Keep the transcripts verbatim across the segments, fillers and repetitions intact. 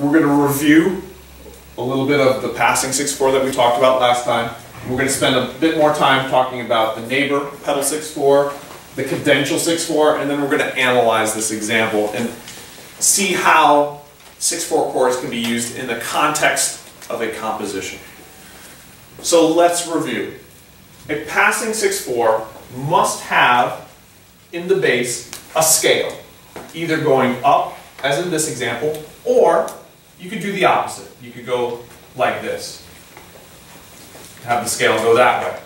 We're going to review a little bit of the passing six four that we talked about last time. We're going to spend a bit more time talking about the neighbor pedal six four, the cadential six four, and then we're going to analyze this example and see how six four chords can be used in the context of a composition. So let's review. A passing six four must have in the bass a scale, either going up, as in this example, or you could do the opposite. You could go like this, have the scale go that way,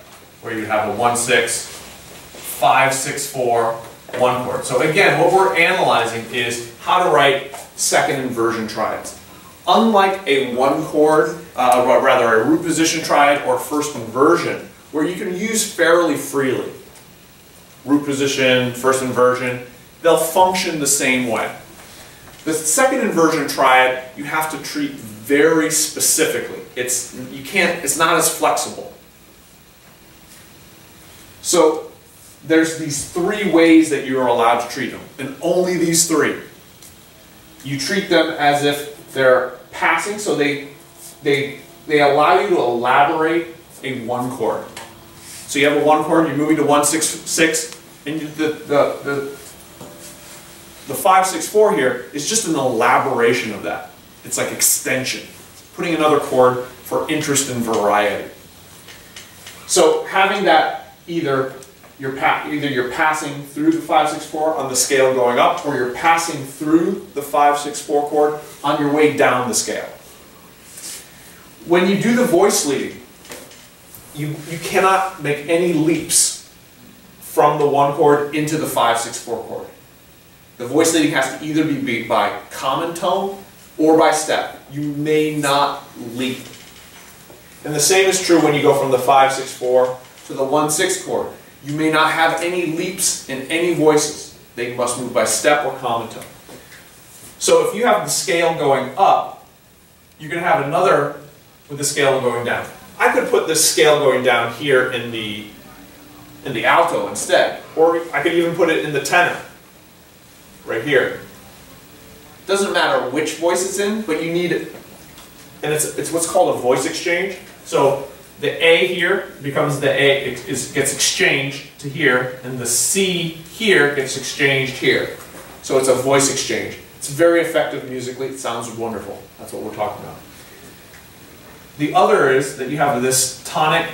where you would have a one six, five six four, one chord. So again, what we're analyzing is how to write second inversion triads. Unlike a one chord, uh, or rather a root position triad or first inversion, where you can use fairly freely, root position, first inversion, they'll function the same way. The second inversion triad you have to treat very specifically. It's you can't. It's not as flexible. So there's these three ways that you are allowed to treat them, and only these three. You treat them as if they're passing, so they they they allow you to elaborate a one chord. So you have a one chord. You're moving to one six six, and you, the the the. The five six four here is just an elaboration of that. It's like extension. It's putting another chord for interest and variety. So having that either you're pa either you're passing through the five six four on the scale going up, or you're passing through the five six four chord on your way down the scale. When you do the voice leading, you you cannot make any leaps from the one chord into the five six four chord. The voice leading has to either be beat by common tone or by step. You may not leap. And the same is true when you go from the five six four to the one six chord. You may not have any leaps in any voices. They must move by step or common tone. So if you have the scale going up, you're going to have another with the scale going down. I could put this scale going down here in the, in the alto instead, or I could even put it in the tenor. Right here. Doesn't matter which voice it's in, but you need it. And it's it's what's called a voice exchange. So the A here becomes the A, it is, gets exchanged to here, and the C here gets exchanged here. So it's a voice exchange. It's very effective musically. It sounds wonderful. That's what we're talking about. The other is that you have this tonic,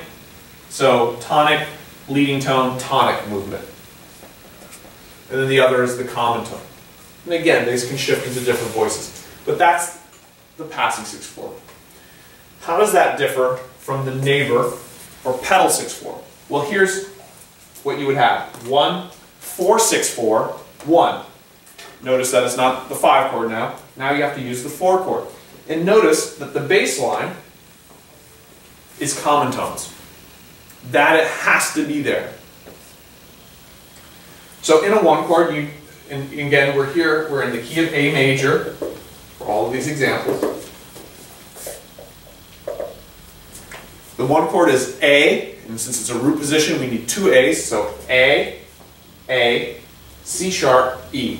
so tonic, leading tone, tonic movement. And then the other is the common tone. And again, these can shift into different voices. But that's the passing six four. How does that differ from the neighbor or pedal six four? Well, here's what you would have. one, four, six, four, one. Notice that it's not the five chord now. Now you have to use the four chord. And notice that the bass line is common tones. That it has to be there. So in a one chord, you, and again, we're here, we're in the key of A major for all of these examples. The one chord is A, and since it's a root position, we need two A's, so A, A, C sharp, E.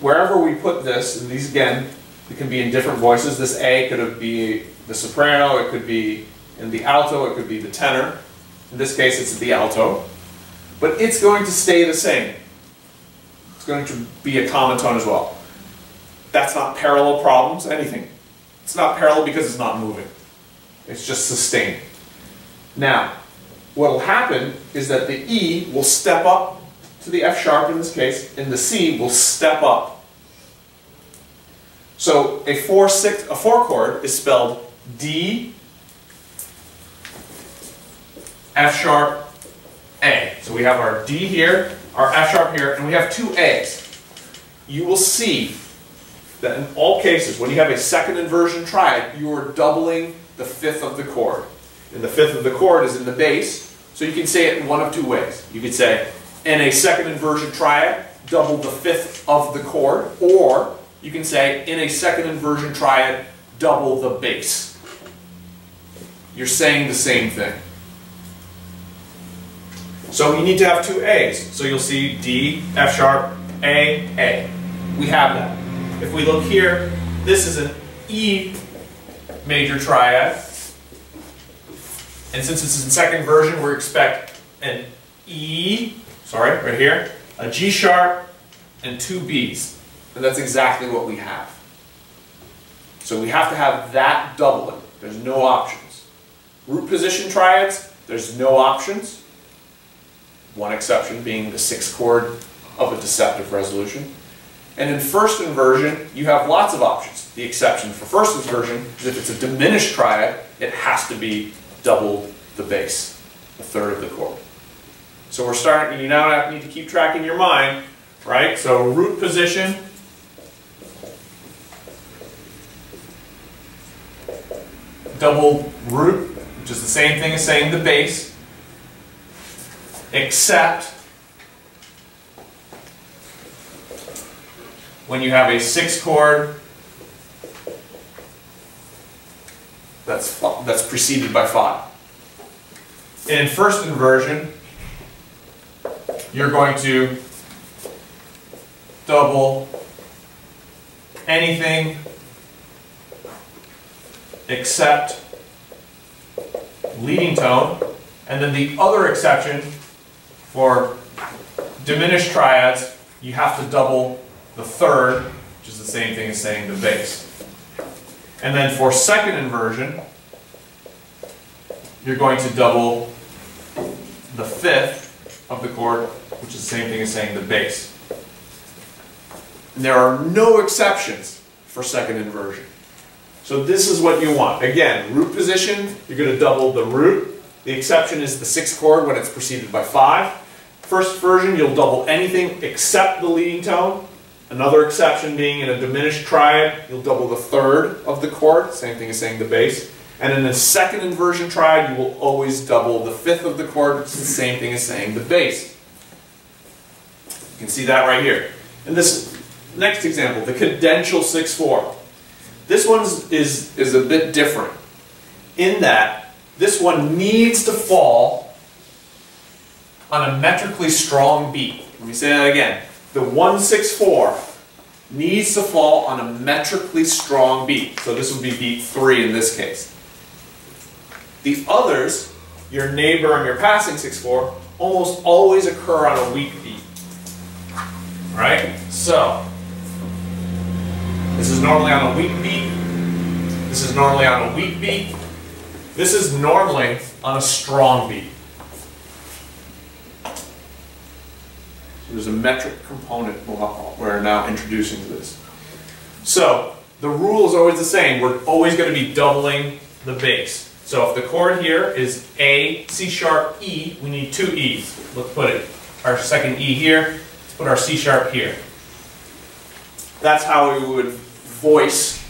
Wherever we put this, and these again, it can be in different voices. This A could be the soprano, it could be in the alto, it could be the tenor. In this case, it's the alto, but it's going to stay the same. It's going to be a common tone as well. That's not parallel problems, anything. It's not parallel because it's not moving. It's just sustained. Now, what will happen is that the E will step up to the F sharp in this case, and the C will step up. So a four, six, a four chord is spelled D, F sharp, A. So we have our D here, our F sharp here, and we have two A's. You will see that in all cases, when you have a second inversion triad, you are doubling the fifth of the chord. And the fifth of the chord is in the bass, so you can say it in one of two ways. You could say, in a second inversion triad, double the fifth of the chord, or you can say, in a second inversion triad, double the bass. You're saying the same thing. So you need to have two A's. So you'll see D, F sharp, A, A. we have that. If we look here, this is an E major triad. And since it's in second version, we expect an E, sorry, right here, a G sharp, and two Bs. And that's exactly what we have. So we have to have that doubling. There's no options. Root position triads, there's no options. One exception being the sixth chord of a deceptive resolution. And in first inversion, you have lots of options. The exception for first inversion is if it's a diminished triad, it has to be double the bass, a third of the chord. So we're starting, you now have, need to keep track in your mind, right? So root position, double root, which is the same thing as saying the bass, except when you have a sixth chord that's, that's preceded by five. And in first inversion, you're going to double anything except leading tone, and then the other exception for diminished triads, you have to double the third, which is the same thing as saying the bass. And then for second inversion, you're going to double the fifth of the chord, which is the same thing as saying the bass. And there are no exceptions for second inversion. So this is what you want. Again, root position, you're going to double the root. The exception is the sixth chord when it's preceded by five. First version, you'll double anything except the leading tone. Another exception being in a diminished triad, you'll double the third of the chord, same thing as saying the bass. And in the second inversion triad, you will always double the fifth of the chord, which is the same thing as saying the bass. You can see that right here. In this next example, the cadential six four. This one is, is a bit different in that this one needs to fall on a metrically strong beat. Let me say that again. The one six four needs to fall on a metrically strong beat. So this would be beat three in this case. The others, your neighbor and your passing six four, almost always occur on a weak beat. All right? So this is normally on a weak beat. This is normally on a weak beat. This is normally on a strong beat. There's a metric component we're now introducing to this. So the rule is always the same. We're always going to be doubling the bass. So if the chord here is A, C sharp, E, we need two E's. Let's put it, our second E here. Let's put our C sharp here. That's how we would voice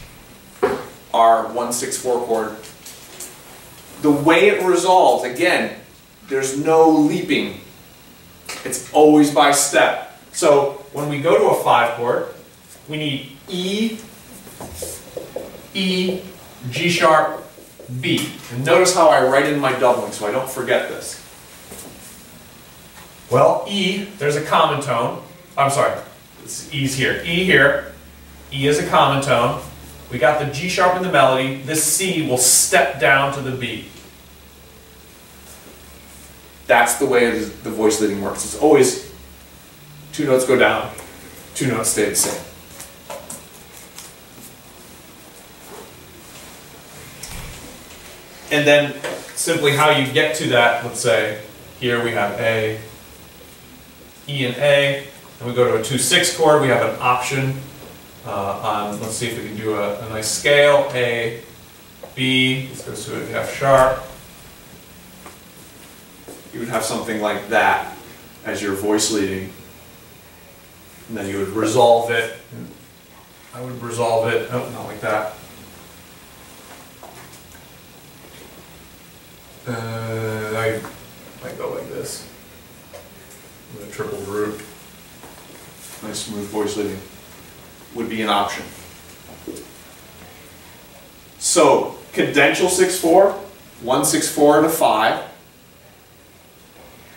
our one six four chord. The way it resolves, again, there's no leaping. It's always by step. So when we go to a five chord, we need E, E, G sharp, B. And notice how I write in my doubling so I don't forget this. Well, E, there's a common tone. I'm sorry, it's E's here. E here, E is a common tone. We got the G sharp in the melody. This C will step down to the B. That's the way the voice leading works. It's always two notes go down, two notes stay the same. And then simply how you get to that, let's say here we have A, E and A, and we go to a two six chord, we have an option uh, on, let's see if we can do a, a nice scale, A, B, let's go to an F sharp. You would have something like that as your voice leading. And then you would resolve it. I would resolve it. Oh, not like that. Uh, I might go like this. With a triple root. Nice smooth voice leading. Would be an option. So, cadential six four, one six four and a five.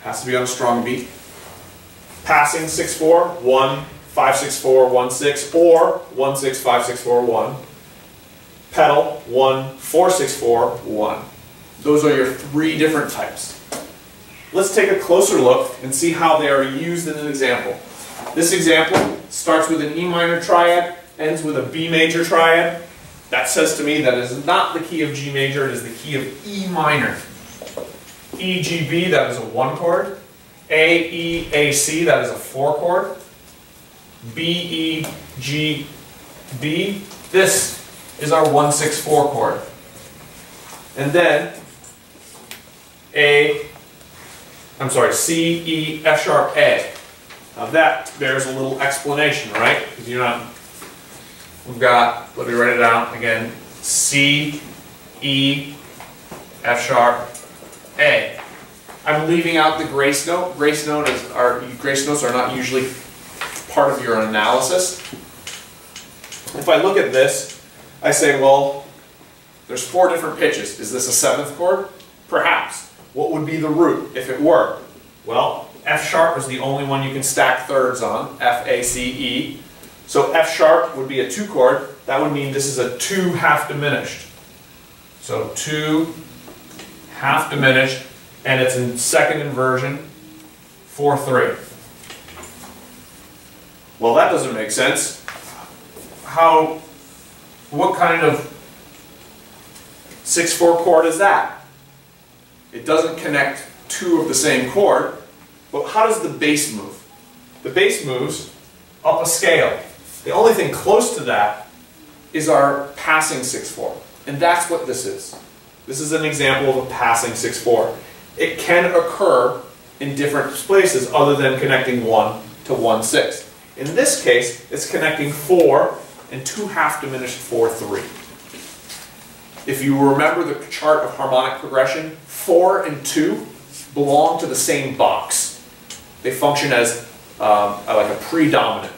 Has to be on a strong beat. Passing six four, one, five six four one six or one six five six four one. Pedal one four six four one. Those are your three different types. Let's take a closer look and see how they are used in an example. This example starts with an E minor triad, ends with a B major triad. That says to me that is not the key of G major, it is the key of E minor. E, G, B, that is a one chord. A, E, A, C, that is a four chord. B, E, G, B, this is our one six four chord. And then A, I'm sorry, C, E, F sharp, A. Now that bears a little explanation, right? Because you're not, we've got, let me write it down again, C, E, F sharp, A. I'm leaving out the grace note. Grace note is our, grace notes are not usually part of your analysis. If I look at this, I say, well, there's four different pitches. Is this a seventh chord? Perhaps. What would be the root if it were? Well, F sharp is the only one you can stack thirds on, F, A, C, E. So F sharp would be a two chord. That would mean this is a two half diminished. So two half diminished, and it's in second inversion, four, three. Well, that doesn't make sense. How, what kind of six, four chord is that? It doesn't connect two of the same chord, but how does the bass move? The bass moves up a scale. The only thing close to that is our passing six four, and that's what this is. This is an example of a passing six four. It can occur in different places other than connecting one to one six. In this case, it's connecting four and two half diminished four three. If you remember the chart of harmonic progression, four and two belong to the same box. They function as um, like a predominant.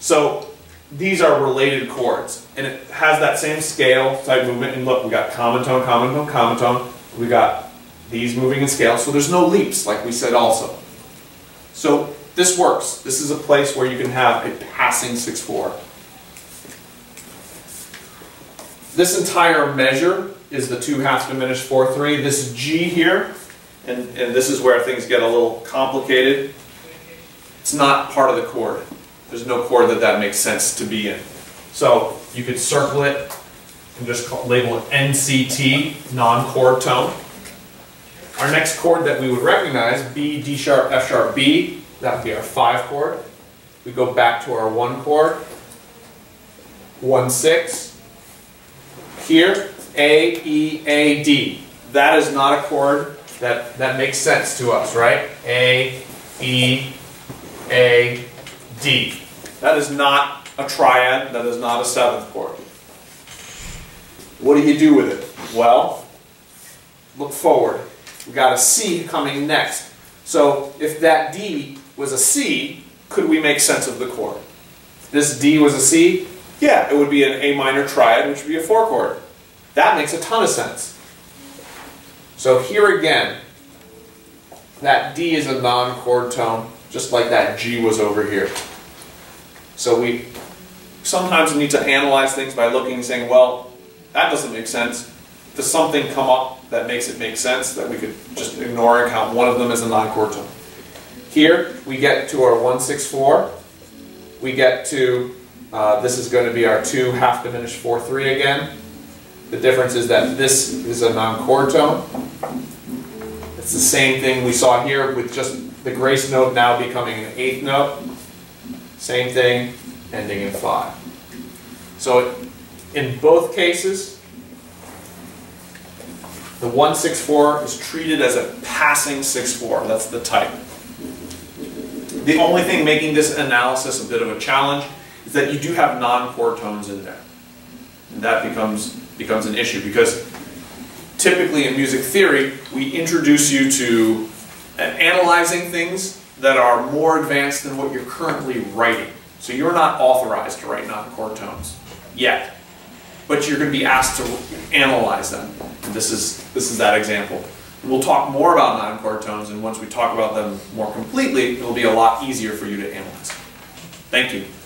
So these are related chords, and it has that same scale type movement. And look, we got common tone, common tone, common tone. We got these moving in scale, so there's no leaps, like we said also. So this works. This is a place where you can have a passing six four. This entire measure is the two half diminished four three. This G here, and, and this is where things get a little complicated. It's not part of the chord. There's no chord that that makes sense to be in. So you could circle it and just call, label it N C T, non-chord tone. Our next chord that we would recognize, B, D sharp, F sharp, B, that would be our five chord. We go back to our one chord, one six. Here, A, E, A, D. That is not a chord that, that makes sense to us, right? A, E, A, D. That is not a triad. That is not a seventh chord. What do you do with it? Well, look forward. We've got a C coming next. So if that D was a C, could we make sense of the chord? This D was a C? Yeah, it would be an A minor triad, which would be a four chord. That makes a ton of sense. So here again, that D is a non-chord tone, just like that G was over here. So we sometimes need to analyze things by looking and saying, well, that doesn't make sense. Does something come up that makes it make sense that we could just ignore and count one of them as a non-chord tone? Here, we get to our one six four. We get to Uh, this is going to be our two half diminished four three again. The difference is that this is a non-chord tone. It's the same thing we saw here with just the grace note now becoming an eighth note. Same thing, ending in five. So in both cases, the one six four is treated as a passing six four. That's the type. The only thing making this analysis a bit of a challenge is that you do have non-chord tones in there. And that becomes, becomes an issue because typically in music theory, we introduce you to analyzing things that are more advanced than what you're currently writing. So you're not authorized to write non-chord tones yet, but you're going to be asked to analyze them. And this is, this is that example. We'll talk more about non-chord tones, and once we talk about them more completely, it'll be a lot easier for you to analyze. Thank you.